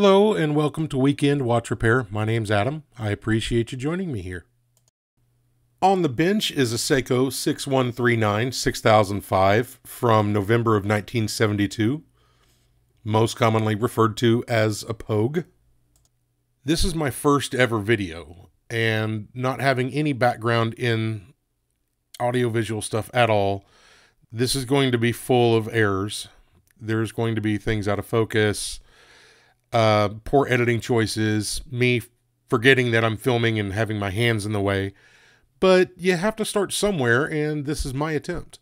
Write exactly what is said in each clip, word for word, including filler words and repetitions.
Hello and welcome to Weekend Watch Repair. My name's Adam. I appreciate you joining me here. On the bench is a Seiko six one three nine dash six thousand five from November of nineteen seventy-two, most commonly referred to as a Pogue. This is my first ever video, and not having any background in audiovisual stuff at all, this is going to be full of errors. There's going to be things out of focus, uh, poor editing choices, me forgetting that I'm filming and having my hands in the way, but you have to start somewhere, and this is my attempt.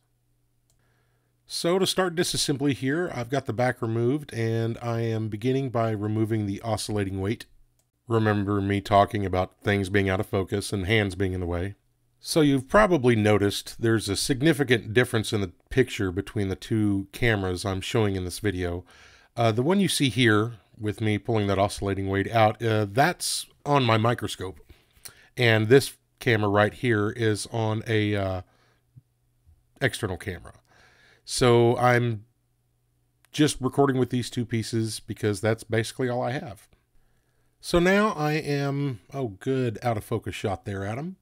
So to start disassembly here, I've got the back removed, and I am beginning by removing the oscillating weight. Remember me talking about things being out of focus and hands being in the way. So you've probably noticed there's a significant difference in the picture between the two cameras I'm showing in this video. Uh, the one you see here, with me pulling that oscillating weight out, uh, that's on my microscope. And this camera right here is on a uh, external camera. So I'm just recording with these two pieces because that's basically all I have. So now I am, oh good, out of focus shot there, Adam.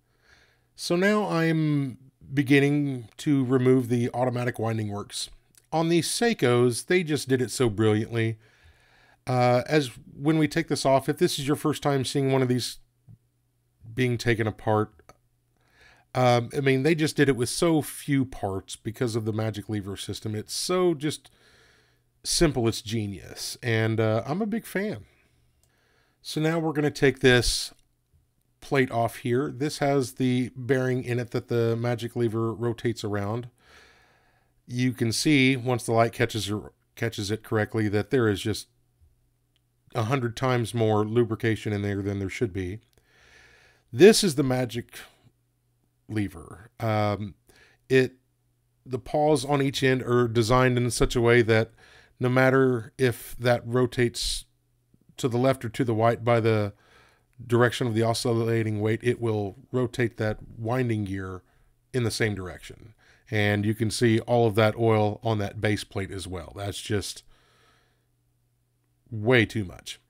So now I'm beginning to remove the automatic winding works. On these Seikos, they just did it so brilliantly. Uh, as when we take this off, if this is your first time seeing one of these being taken apart, um, I mean, they just did it with so few parts because of the magic lever system. It's so just simple, it's genius. And uh, I'm a big fan. So now we're going to take this plate off here. This has the bearing in it that the magic lever rotates around. You can see once the light catches, catches it correctly that there is just a hundred times more lubrication in there than there should be. This is the magic lever. Um, it, the paws on each end are designed in such a way that no matter if that rotates to the left or to the right by the direction of the oscillating weight, it will rotate that winding gear in the same direction. And you can see all of that oil on that base plate as well. That's just way too much.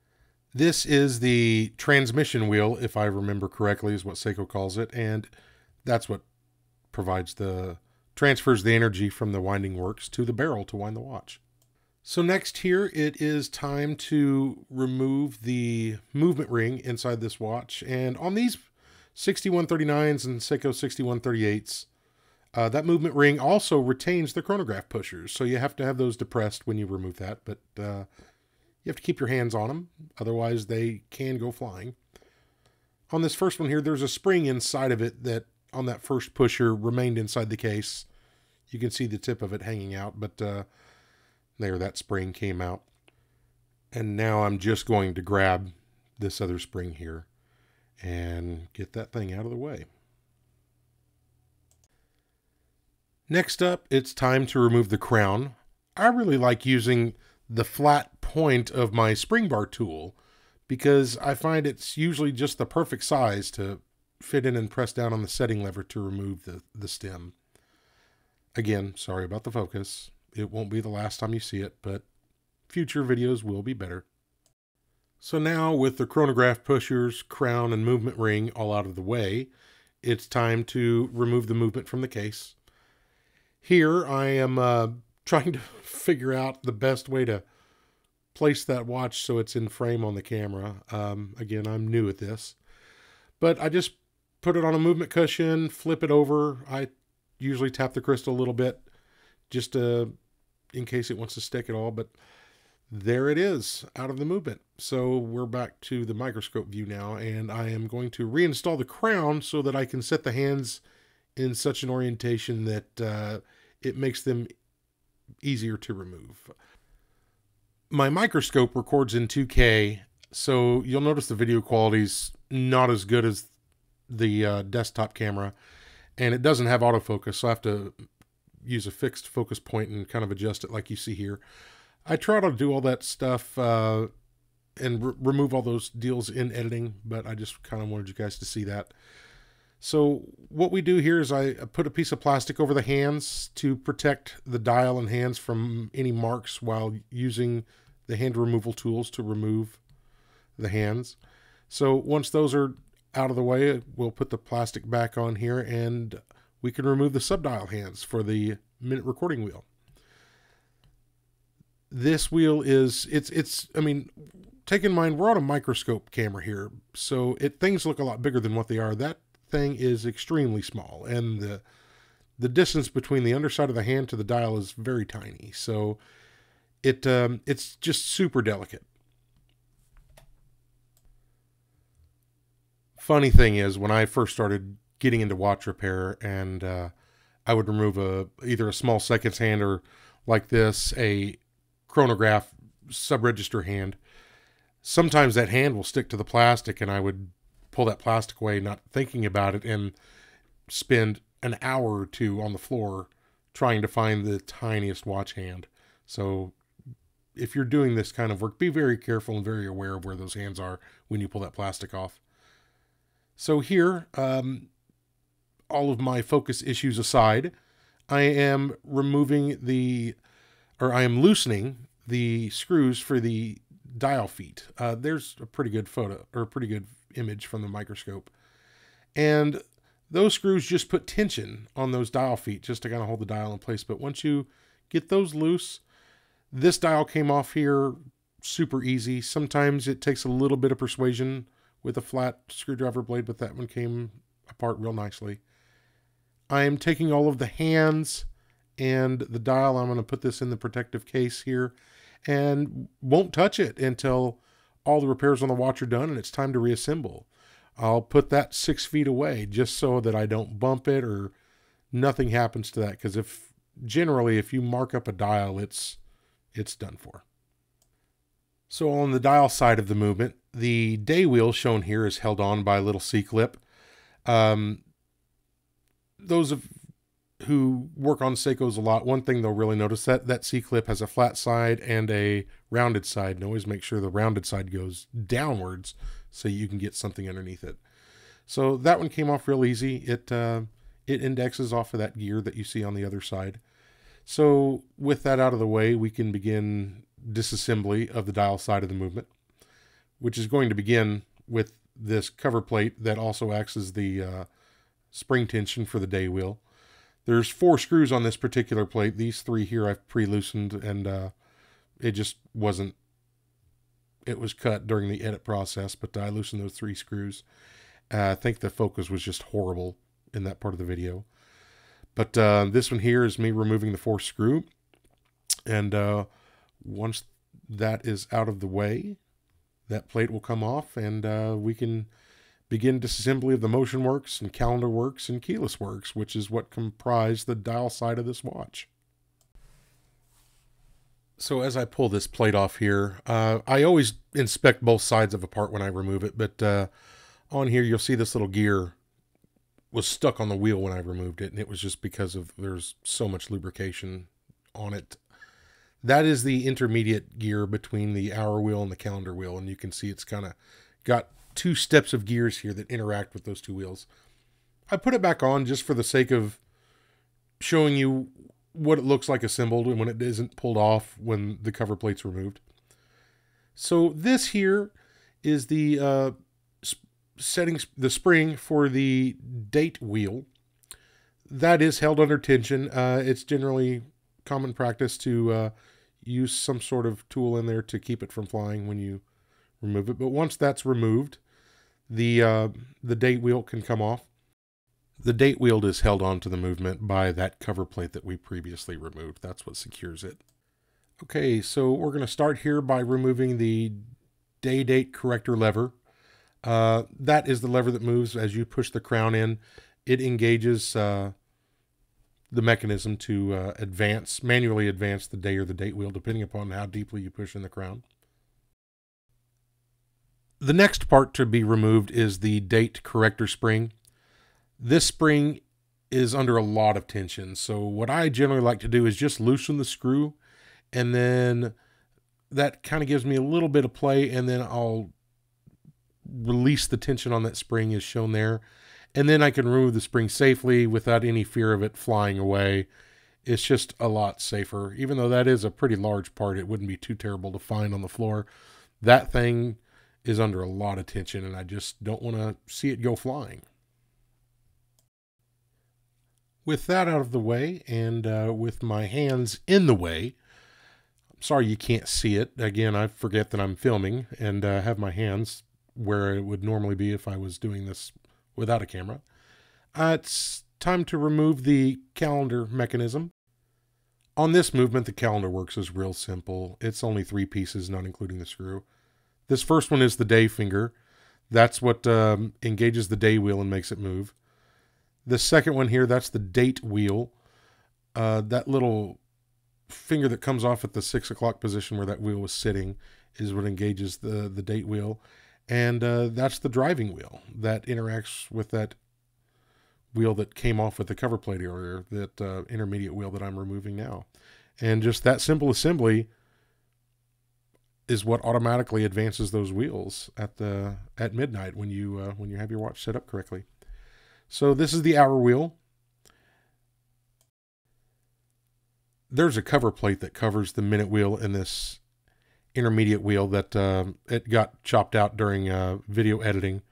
This is the transmission wheel, if I remember correctly, is what Seiko calls it, and that's what provides the transfers the energy from the winding works to the barrel to wind the watch. So next here, it is time to remove the movement ring inside this watch. And on these sixty-one thirty-nines and Seiko sixty-one thirty-eights, uh, that movement ring also retains the chronograph pushers. So you have to have those depressed when you remove that, but uh, you have to keep your hands on them, otherwise they can go flying. On this first one here, there's a spring inside of it that on that first pusher remained inside the case. You can see the tip of it hanging out, but uh, there, that spring came out. And now I'm just going to grab this other spring here and get that thing out of the way. Next up, it's time to remove the crown. I really like using the flat point of my spring bar tool because I find it's usually just the perfect size to fit in and press down on the setting lever to remove the, the stem. Again, sorry about the focus. It won't be the last time you see it, but future videos will be better. So now with the chronograph pushers, crown, and movement ring all out of the way, it's time to remove the movement from the case. Here I am uh, trying to figure out the best way to place that watch so it's in frame on the camera. Um, again, I'm new at this, but I just put it on a movement cushion, flip it over. I usually tap the crystal a little bit just to in case it wants to stick at all, but there it is out of the movement. So we're back to the microscope view now, and I am going to reinstall the crown so that I can set the hands in such an orientation that uh, it makes them easier to remove. My microscope records in two K, so you'll notice the video quality's not as good as the uh, desktop camera, and it doesn't have autofocus, so I have to use a fixed focus point and kind of adjust it like you see here. I try to do all that stuff uh, and re remove all those deals in editing, but I just kind of wanted you guys to see that. So what we do here is I put a piece of plastic over the hands to protect the dial and hands from any marks while using the hand removal tools to remove the hands. So once those are out of the way, we'll put the plastic back on here and we can remove the subdial hands for the minute recording wheel. This wheel is, it's, it's, I mean, take in mind, we're on a microscope camera here, so it, things look a lot bigger than what they are. That thing is extremely small, and the, the distance between the underside of the hand to the dial is very tiny. So it, um, it's just super delicate. Funny thing is, when I first started getting into watch repair, and uh, I would remove a either a small seconds hand or, like this, a chronograph sub-register hand, sometimes that hand will stick to the plastic, and I would pull that plastic away, not thinking about it, and spend an hour or two on the floor trying to find the tiniest watch hand. So if you're doing this kind of work, be very careful and very aware of where those hands are when you pull that plastic off. So here, um, all of my focus issues aside, I am removing the, or I am loosening the screws for the dial feet. Uh, there's a pretty good photo, or a pretty good image from the microscope. And those screws just put tension on those dial feet just to kind of hold the dial in place. But once you get those loose, this dial came off here super easy. Sometimes it takes a little bit of persuasion with a flat screwdriver blade, but that one came apart real nicely. I am taking all of the hands and the dial. I'm going to put this in the protective case here and won't touch it until all the repairs on the watch are done and it's time to reassemble. I'll put that six feet away just so that I don't bump it or nothing happens to that, because if generally if you mark up a dial, it's it's done for. So on the dial side of the movement, the day wheel shown here is held on by a little C-clip. Um, those of who work on Seikos a lot, one thing they'll really notice that that C-clip has a flat side and a rounded side, and always make sure the rounded side goes downwards so you can get something underneath it. So that one came off real easy. It, uh, it indexes off of that gear that you see on the other side. So with that out of the way, we can begin disassembly of the dial side of the movement, which is going to begin with this cover plate that also acts as the uh, spring tension for the day wheel. There's four screws on this particular plate. These three here I've pre-loosened, and uh, it just wasn't, it was cut during the edit process, but I loosened those three screws. Uh, I think the focus was just horrible in that part of the video. But uh, this one here is me removing the fourth screw, and uh, once that is out of the way, that plate will come off, and uh, we can begin disassembly of the motion works and calendar works and keyless works, which is what comprise the dial side of this watch. So as I pull this plate off here, uh, I always inspect both sides of a part when I remove it, but uh, on here you'll see this little gear was stuck on the wheel when I removed it, and it was just because of there's so much lubrication on it. That is the intermediate gear between the hour wheel and the calendar wheel. And you can see it's kind of got two steps of gears here that interact with those two wheels. I put it back on just for the sake of showing you what it looks like assembled and when it isn't pulled off when the cover plate's removed. So this here is the uh, settings, the spring for the date wheel. That is held under tension. Uh, it's generally common practice to... Uh, use some sort of tool in there to keep it from flying when you remove it. But once that's removed, the uh, the date wheel can come off. The date wheel is held onto the movement by that cover plate that we previously removed. That's what secures it. Okay, so we're going to start here by removing the day date corrector lever. Uh, that is the lever that moves as you push the crown in. It engages... Uh, the mechanism to uh, advance, manually advance the day or the date wheel, depending upon how deeply you push in the crown. The next part to be removed is the date corrector spring. This spring is under a lot of tension, so what I generally like to do is just loosen the screw, and then that kind of gives me a little bit of play, and then I'll release the tension on that spring as shown there. And then I can remove the spring safely without any fear of it flying away. It's just a lot safer. Even though that is a pretty large part, it wouldn't be too terrible to find on the floor. That thing is under a lot of tension, and I just don't want to see it go flying. With that out of the way, and uh, with my hands in the way, I'm sorry you can't see it. Again, I forget that I'm filming and uh, have my hands where it would normally be if I was doing this without a camera. Uh, it's time to remove the calendar mechanism. On this movement, the calendar works is real simple. It's only three pieces, not including the screw. This first one is the day finger. That's what um, engages the day wheel and makes it move. The second one here, that's the date wheel. Uh, that little finger that comes off at the six o'clock position where that wheel was sitting is what engages the, the date wheel. And uh, that's the driving wheel that interacts with that wheel that came off with the cover plate earlier, that uh, intermediate wheel that I'm removing now. And just that simple assembly is what automatically advances those wheels at the at midnight when you uh, when you have your watch set up correctly. So this is the hour wheel. There's a cover plate that covers the minute wheel in this intermediate wheel that uh, it got chopped out during uh, video editing,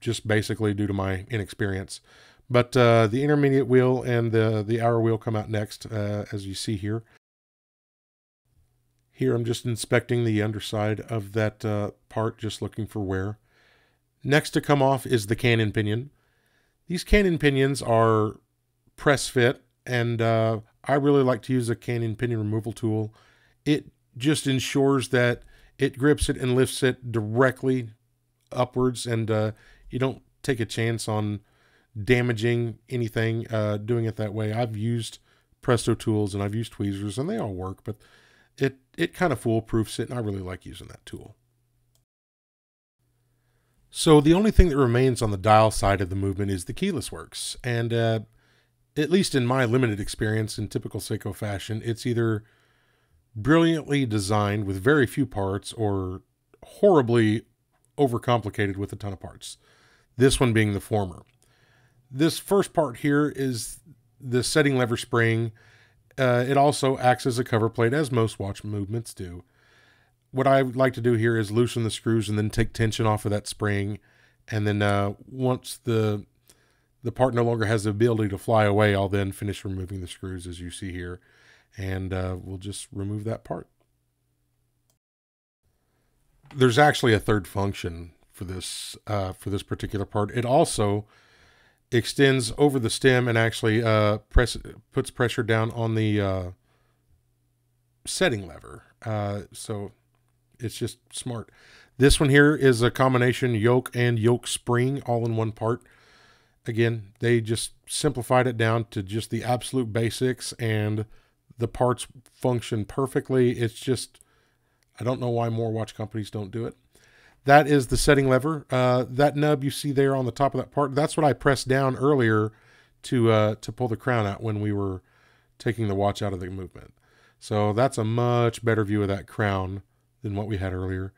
just basically due to my inexperience. But uh, the intermediate wheel and the, the hour wheel come out next, uh, as you see here. Here I'm just inspecting the underside of that uh, part, just looking for wear. Next to come off is the Canon pinion. These Canon pinions are press fit, and uh, I really like to use a Canon pinion removal tool. It just ensures that it grips it and lifts it directly upwards, and uh, you don't take a chance on damaging anything uh, doing it that way. I've used Presto tools and I've used tweezers, and they all work, but it it kind of foolproofs it, and I really like using that tool. So the only thing that remains on the dial side of the movement is the keyless works, and uh, at least in my limited experience, in typical Seiko fashion, it's either brilliantly designed with very few parts or horribly overcomplicated with a ton of parts, this one being the former. This first part here is the setting lever spring. Uh, it also acts as a cover plate, as most watch movements do. What I would like to do here is loosen the screws and then take tension off of that spring, and then uh, once the the part no longer has the ability to fly away, I'll then finish removing the screws, as you see here, and uh, we'll just remove that part. There's actually a third function for this uh, for this particular part. It also extends over the stem and actually uh, press puts pressure down on the uh, setting lever. Uh, so it's just smart. This one here is a combination yoke and yoke spring all in one part. Again, they just simplified it down to just the absolute basics, and the parts function perfectly. It's just, I don't know why more watch companies don't do it. That is the setting lever. Uh, that nub you see there on the top of that part, that's what I pressed down earlier to uh, to pull the crown out when we were taking the watch out of the movement. So that's a much better view of that crown than what we had earlier.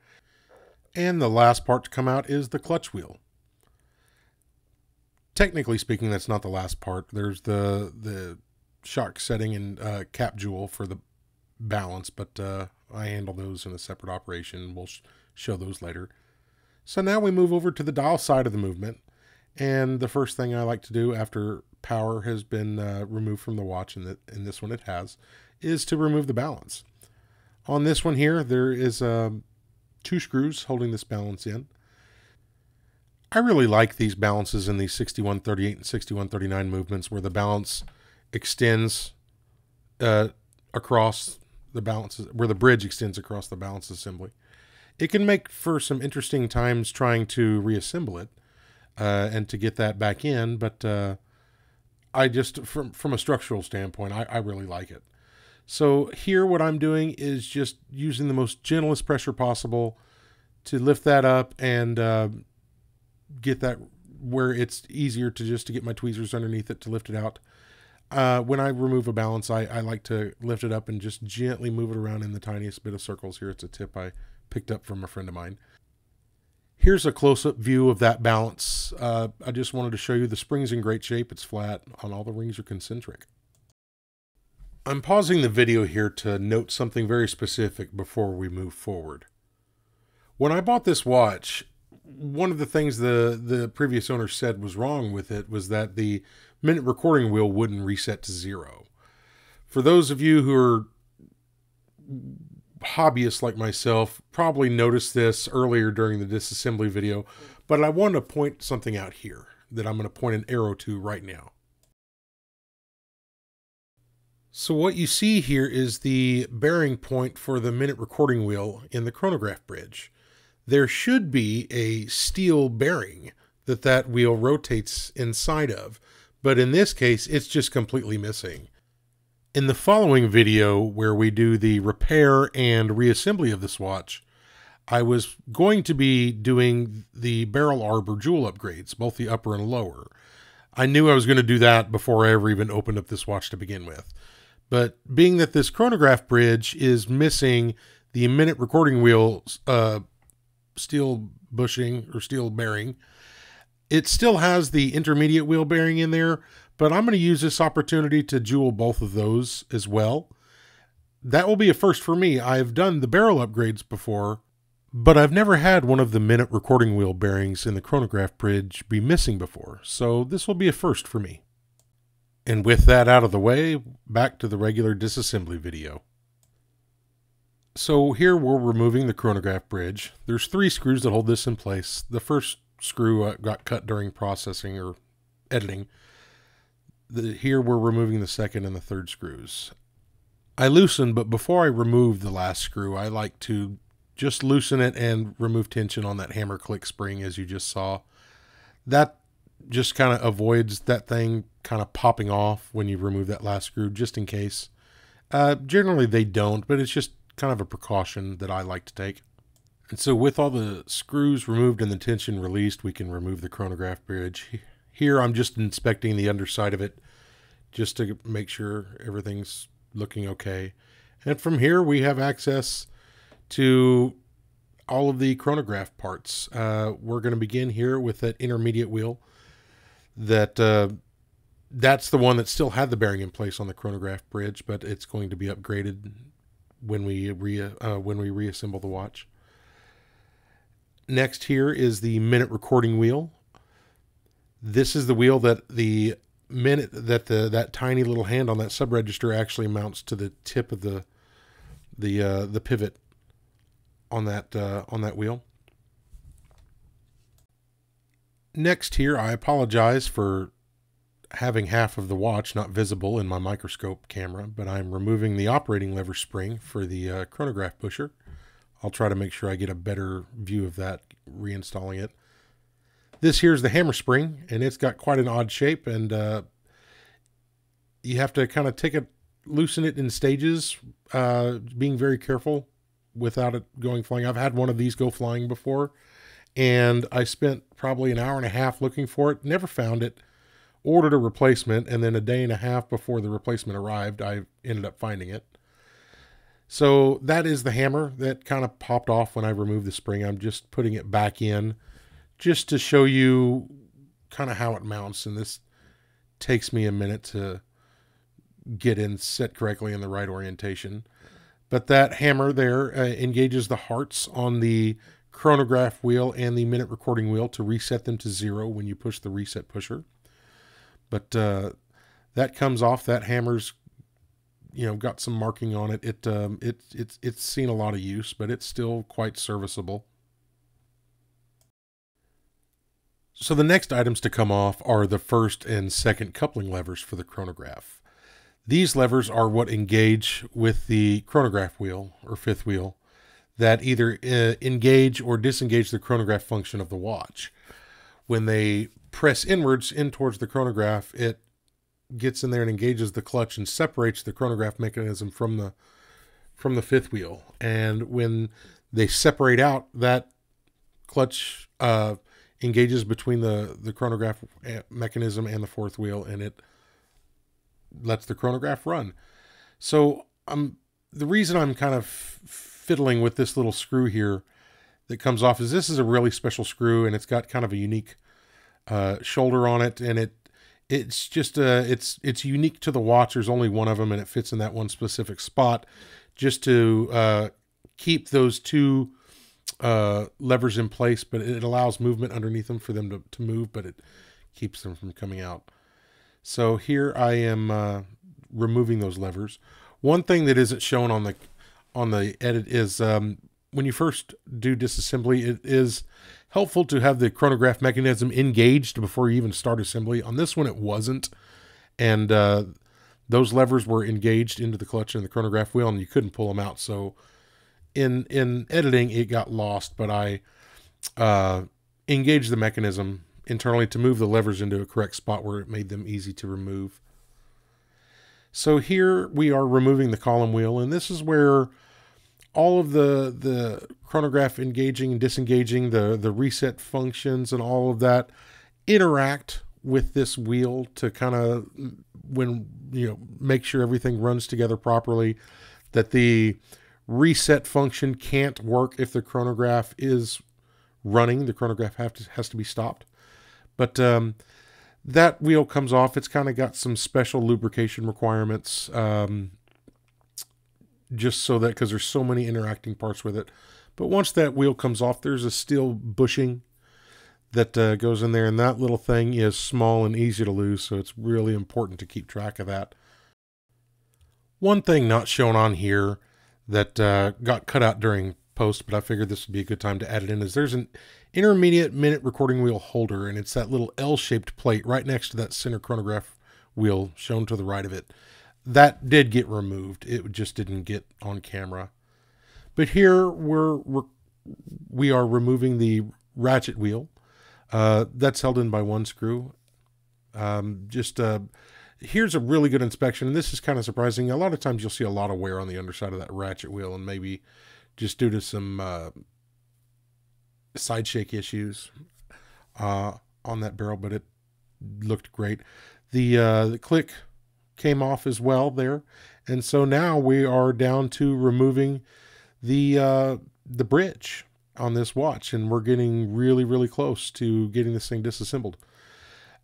And the last part to come out is the clutch wheel. Technically speaking, that's not the last part. There's the, the shock setting and uh, cap jewel for the balance, but uh, I handle those in a separate operation. We'll sh show those later. So now we move over to the dial side of the movement. And the first thing I like to do after power has been uh, removed from the watch, and, the, and this one it has, is to remove the balance. On this one here, there is uh, two screws holding this balance in. I really like these balances in the sixty-one thirty-eight and sixty-one thirty-nine movements, where the balance extends uh, across the balances, where the bridge extends across the balance assembly. It can make for some interesting times trying to reassemble it uh, and to get that back in, but uh, I just, from, from a structural standpoint, I, I really like it. So here what I'm doing is just using the most gentlest pressure possible to lift that up and uh, get that where it's easier to just to get my tweezers underneath it to lift it out. Uh, when I remove a balance, I, I like to lift it up and just gently move it around in the tiniest bit of circles here. It's a tip I picked up from a friend of mine. Here's a close-up view of that balance. Uh, I just wanted to show you the spring's in great shape. It's flat, and all the rings are concentric. I'm pausing the video here to note something very specific before we move forward. When I bought this watch, one of the things the, the previous owner said was wrong with it was that the minute recording wheel wouldn't reset to zero. For those of you who are hobbyists like myself, probably noticed this earlier during the disassembly video, but I want to point something out here that I'm going to point an arrow to right now. So what you see here is the bearing point for the minute recording wheel in the chronograph bridge. There should be a steel bearing that that wheel rotates inside of, but in this case, it's just completely missing. In the following video, where we do the repair and reassembly of this watch, I was going to be doing the barrel arbor jewel upgrades, both the upper and lower. I knew I was going to do that before I ever even opened up this watch to begin with. But being that this chronograph bridge is missing the minute recording wheel uh, steel bushing or steel bearing, it still has the intermediate wheel bearing in there, but I'm going to use this opportunity to jewel both of those as well. That will be a first for me. I've done the barrel upgrades before, but I've never had one of the minute recording wheel bearings in the chronograph bridge be missing before, so this will be a first for me. And with that out of the way, back to the regular disassembly video. So here we're removing the chronograph bridge. There's three screws that hold this in place. The first screw got cut during processing or editing. The, here we're removing the second and the third screws. I loosened, but before I remove the last screw, I like to just loosen it and remove tension on that hammer click spring, as you just saw. That just kind of avoids that thing kind of popping off when you remove that last screw, just in case. Uh, generally they don't, but it's just kind of a precaution that I like to take. And so with all the screws removed and the tension released, we can remove the chronograph bridge. Here I'm just inspecting the underside of it just to make sure everything's looking okay. And from here we have access to all of the chronograph parts. Uh, we're going to begin here with that intermediate wheel. That uh, that's the one that still had the bearing in place on the chronograph bridge, but it's going to be upgraded when we re uh, when we reassemble the watch. Next here is the minute recording wheel. This is the wheel that the minute that the that tiny little hand on that sub register actually mounts to the tip of the the uh, the pivot on that uh, on that wheel. Next here, I apologize for having half of the watch not visible in my microscope camera, but I'm removing the operating lever spring for the uh, chronograph pusher. I'll try to make sure I get a better view of that reinstalling it. This here's the hammer spring, and it's got quite an odd shape, and uh, you have to kind of take it, loosen it in stages, uh, being very careful without it going flying. I've had one of these go flying before, and I spent probably an hour and a half looking for it, never found it, ordered a replacement, and then a day and a half before the replacement arrived, I ended up finding it. So that is the hammer that kind of popped off when I removed the spring. I'm just putting it back in just to show you kind of how it mounts. And this takes me a minute to get in set correctly in the right orientation. But that hammer there uh, engages the hearts on the chronograph wheel and the minute recording wheel to reset them to zero when you push the reset pusher. But uh, that comes off. That hammer's, you know, got some marking on it. It um, it it's it's seen a lot of use, but it's still quite serviceable. So the next items to come off are the first and second coupling levers for the chronograph. These levers are what engage with the chronograph wheel or fifth wheel, that either uh, engage or disengage the chronograph function of the watch. When they press inwards in towards the chronograph, it gets in there and engages the clutch and separates the chronograph mechanism from the from the fifth wheel. And when they separate out, that clutch uh, engages between the, the chronograph mechanism and the fourth wheel, and it lets the chronograph run. So I'm, the reason I'm kind of fiddling with this little screw here that comes off is this is a really special screw, and it's got kind of a unique uh, shoulder on it, and it it's just uh, it's it's unique to the watch. There's only one of them, and it fits in that one specific spot, just to uh, keep those two uh, levers in place, but it allows movement underneath them for them to, to move, but it keeps them from coming out. So here I am uh, removing those levers. One thing that isn't shown on the on the edit is um, when you first do disassembly, it is helpful to have the chronograph mechanism engaged before you even start assembly. On this one, it wasn't. And uh, those levers were engaged into the clutch and the chronograph wheel, and you couldn't pull them out. So in in editing, it got lost, but I uh, engaged the mechanism internally to move the levers into a correct spot where it made them easy to remove. So here we are removing the column wheel, and this is where all of the the chronograph engaging and disengaging, the, the reset functions and all of that interact with this wheel to kind of, when, you know, make sure everything runs together properly, that the reset function can't work if the chronograph is running. The chronograph have to, has to be stopped. But um, that wheel comes off. It's kind of got some special lubrication requirements, um, just so that, because there's so many interacting parts with it. But once that wheel comes off, there's a steel bushing that uh, goes in there, and that little thing is small and easy to lose, so it's really important to keep track of that. One thing not shown on here that uh, got cut out during post, but I figured this would be a good time to add it in, is there's an intermediate minute recording wheel holder, and it's that little L-shaped plate right next to that center chronograph wheel shown to the right of it. That did get removed. It just didn't get on camera. But here we're, we're we are removing the ratchet wheel. Uh, that's held in by one screw. Um, just, uh, here's a really good inspection, and this is kind of surprising. A lot of times you'll see a lot of wear on the underside of that ratchet wheel, and maybe just due to some, uh, side shake issues, uh, on that barrel, but it looked great. The, uh, the click came off as well there. And so now we are down to removing the, uh, the bridge on this watch, and we're getting really, really close to getting this thing disassembled.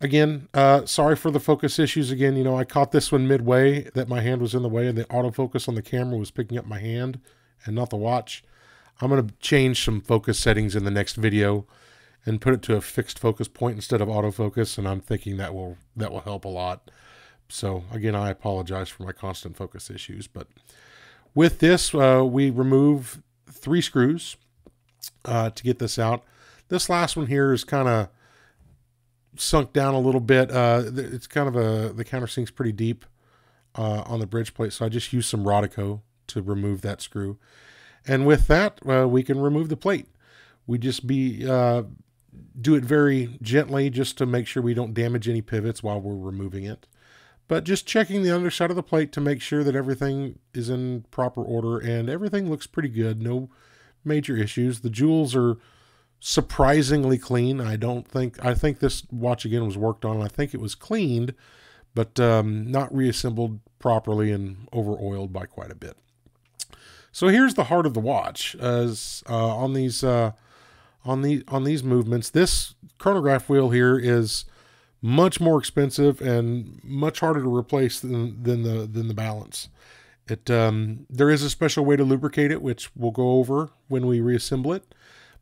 Again, uh, sorry for the focus issues. Again, you know, I caught this one midway that my hand was in the way, and the autofocus on the camera was picking up my hand and not the watch. I'm going to change some focus settings in the next video and put it to a fixed focus point instead of autofocus. And I'm thinking that will, that will help a lot. So again, I apologize for my constant focus issues, but with this, uh, we remove three screws Uh, to get this out. This last one here is kind of sunk down a little bit. Uh, it's kind of a, the countersink's pretty deep uh, on the bridge plate, so I just used some Rodico to remove that screw. And with that, uh, we can remove the plate. We just be uh, do it very gently just to make sure we don't damage any pivots while we're removing it. But just checking the underside of the plate to make sure that everything is in proper order, and everything looks pretty good. No major issues. The jewels are surprisingly clean. I don't think, I think this watch again was worked on, and I think it was cleaned, but um, not reassembled properly and over oiled by quite a bit. So here's the heart of the watch. As uh, on these uh, on the on these movements, this chronograph wheel here is much more expensive and much harder to replace than than the than the balance. It, um, there is a special way to lubricate it, which we'll go over when we reassemble it.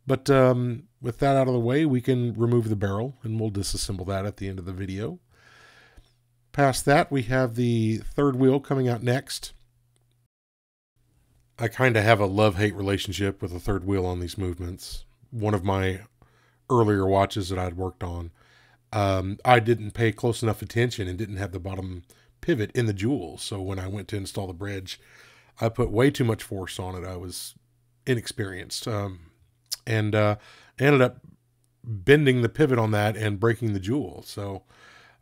But um, with that out of the way, we can remove the barrel, and we'll disassemble that at the end of the video. Past that, we have the third wheel coming out next. I kind of have a love-hate relationship with the third wheel on these movements. One of my earlier watches that I'd worked on, um, I didn't pay close enough attention and didn't have the bottom pivot in the jewel. So when I went to install the bridge, I put way too much force on it. I was inexperienced, um, and uh, ended up bending the pivot on that and breaking the jewel. So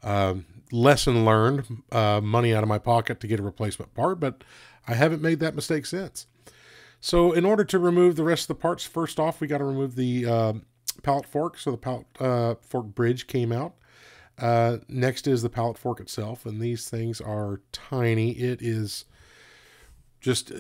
uh, lesson learned, uh, money out of my pocket to get a replacement part, but I haven't made that mistake since. So in order to remove the rest of the parts, first off, we got to remove the uh, pallet fork. So the pallet uh, fork bridge came out. Uh, next is the pallet fork itself, and these things are tiny. It is just, it,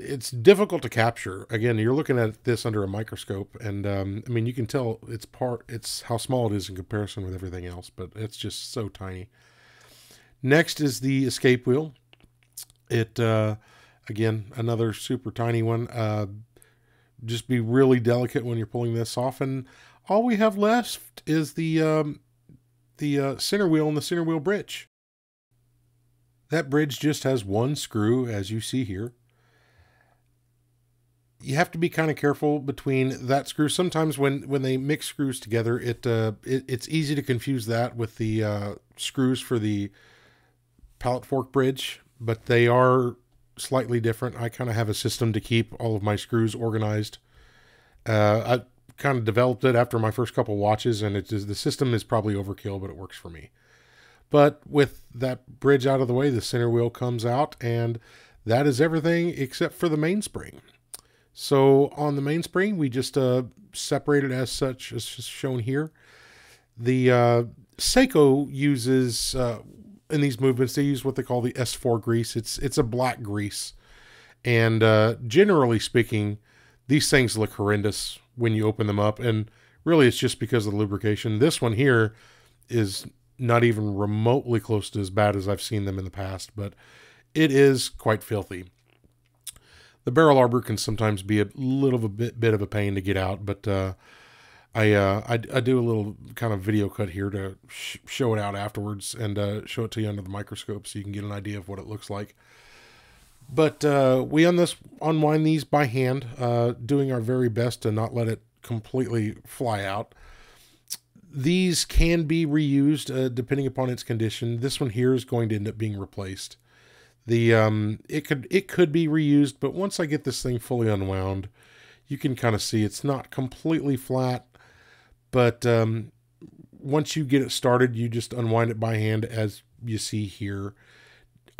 it's difficult to capture. Again, you're looking at this under a microscope, and, um, I mean, you can tell it's part, it's how small it is in comparison with everything else, but it's just so tiny. Next is the escape wheel. It, uh, again, another super tiny one, uh, just be really delicate when you're pulling this off. And all we have left is the um, the uh, center wheel and the center wheel bridge. That bridge just has one screw, as you see here. You have to be kind of careful between that screw. Sometimes when when they mix screws together, it, uh, it it's easy to confuse that with the uh, screws for the pallet fork bridge, but they are slightly different. I kind of have a system to keep all of my screws organized. Uh, I kind of developed it after my first couple watches, and it is, the system is probably overkill, but it works for me. But with that bridge out of the way, the center wheel comes out, and that is everything except for the mainspring. So on the mainspring, we just uh, separate it as such, as shown here. The uh, Seiko uses, uh, in these movements, they use what they call the S four grease. It's it's a black grease. And uh, generally speaking, these things look horrendous when you open them up. And really, it's just because of the lubrication. This one here is not even remotely close to as bad as I've seen them in the past, but it is quite filthy. The barrel arbor can sometimes be a little of a bit, bit of a pain to get out, but uh, I, uh, I, I do a little kind of video cut here to sh show it out afterwards and uh, show it to you under the microscope so you can get an idea of what it looks like. But uh, we un this, unwind these by hand, uh, doing our very best to not let it completely fly out. These can be reused uh, depending upon its condition. This one here is going to end up being replaced. The um, it could it could be reused, but once I get this thing fully unwound, you can kind of see it's not completely flat. But um, once you get it started, you just unwind it by hand, as you see here.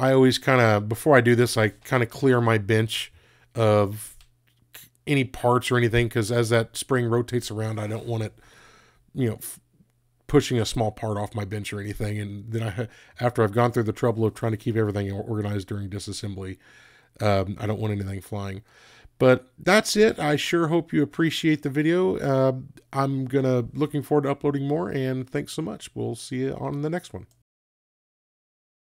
I always kind of, before I do this, I kind of clear my bench of any parts or anything, because as that spring rotates around, I don't want it, you know, pushing a small part off my bench or anything. And then I, after I've gone through the trouble of trying to keep everything organized during disassembly, um, I don't want anything flying. But that's it. I sure hope you appreciate the video. Uh, I'm gonna looking forward to uploading more, and thanks so much. We'll see you on the next one.